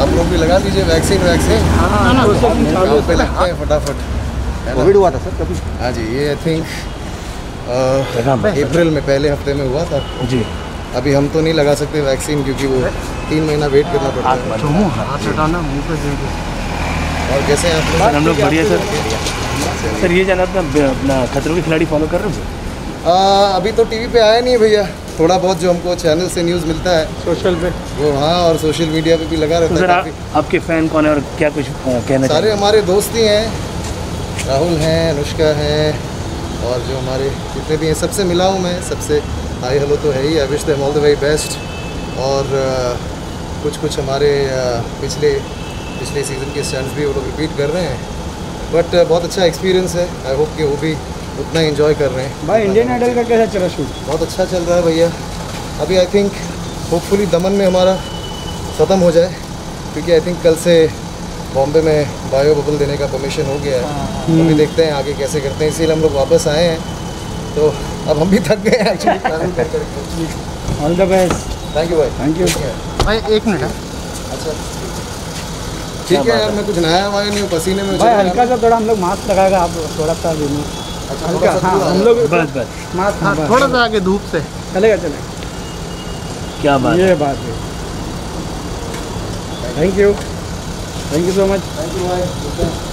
आप लोग भी लगा लीजिए वैक्सीन वैक्सीन फटाफट। कोविड हुआ था सर कभी? हाँ जी, ये आई थिंक अप्रैल में पहले हफ्ते में हुआ था जी। अभी हम तो नहीं लगा सकते वैक्सीन क्योंकि वो 3 महीना वेट करना पड़ता है। और कैसे हम लोग बढ़िया सर। सर ये जाना अपना खतरों के खिलाड़ी फॉलो कर रहे हो? अभी तो टीवी पे आया नहीं है भैया, थोड़ा बहुत जो हमको चैनल से न्यूज़ मिलता है सोशल पे वो, हाँ, और सोशल मीडिया पे भी लगा रहता है। आपके फैन कौन है और क्या कुछ कहना? सारे हमारे दोस्त ही हैं, राहुल हैं, अनुष्का हैं, और जो हमारे जितने भी हैं सबसे मिला हूँ मैं, सबसे हाई हेलो तो है ही। I wish them all the very best. और कुछ हमारे पिछले सीज़न के स्टैंड्स भी वो लोग रिपीट कर रहे हैं, बट बहुत अच्छा एक्सपीरियंस है। आई होप कि वो भी उतना एंजॉय कर रहे हैं। भाई इंडियन आइडल का कैसा चला शूट? बहुत अच्छा चल रहा है भैया। अभी आई थिंक होपफुली दमन में हमारा ख़त्म हो जाए, क्योंकि आई थिंक कल से बॉम्बे में बायो बबल देने का परमिशन हो गया है। अभी देखते हैं आगे कैसे करते हैं, इसीलिए हम लोग वापस आए हैं। तो अब हम भी थक गए हैं actually. All the best. Thank you भाई। थैंक यू भाई। 1 मिनट। अच्छा ठीक है यार, मैं कुछ नया वाया नहीं हूँ, पसीने में हल्का सा थोड़ा हम लोग मास्क लगाएगा, आप थोड़ा सा हल्का। हाँ हम लोग थोड़ा सा आगे धूप से चलेगा। चलेगा, क्या बात, ये बात है। Thank you so much. Thank you भाई।